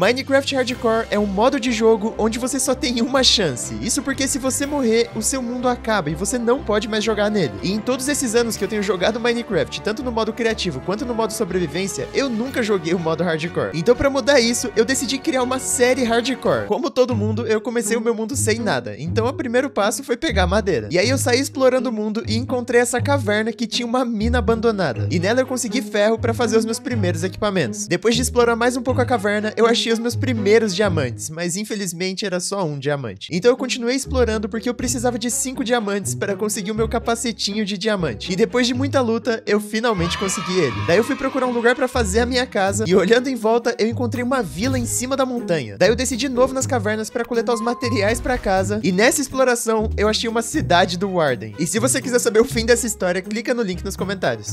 Minecraft Hardcore é um modo de jogo onde você só tem uma chance. Isso porque se você morrer, o seu mundo acaba e você não pode mais jogar nele. E em todos esses anos que eu tenho jogado Minecraft, tanto no modo criativo quanto no modo sobrevivência, eu nunca joguei o modo Hardcore. Então pra mudar isso, eu decidi criar uma série Hardcore. Como todo mundo, eu comecei o meu mundo sem nada. Então o primeiro passo foi pegar madeira. E aí eu saí explorando o mundo e encontrei essa caverna que tinha uma mina abandonada. E nela eu consegui ferro pra fazer os meus primeiros equipamentos. Depois de explorar mais um pouco a caverna, eu achei os meus primeiros diamantes, mas infelizmente era só um diamante. Então eu continuei explorando porque eu precisava de 5 diamantes para conseguir o meu capacetinho de diamante. E depois de muita luta, eu finalmente consegui ele. Daí eu fui procurar um lugar para fazer a minha casa e olhando em volta, eu encontrei uma vila em cima da montanha. Daí eu desci de novo nas cavernas para coletar os materiais para casa e nessa exploração, eu achei uma cidade do Warden. E se você quiser saber o fim dessa história, clica no link nos comentários.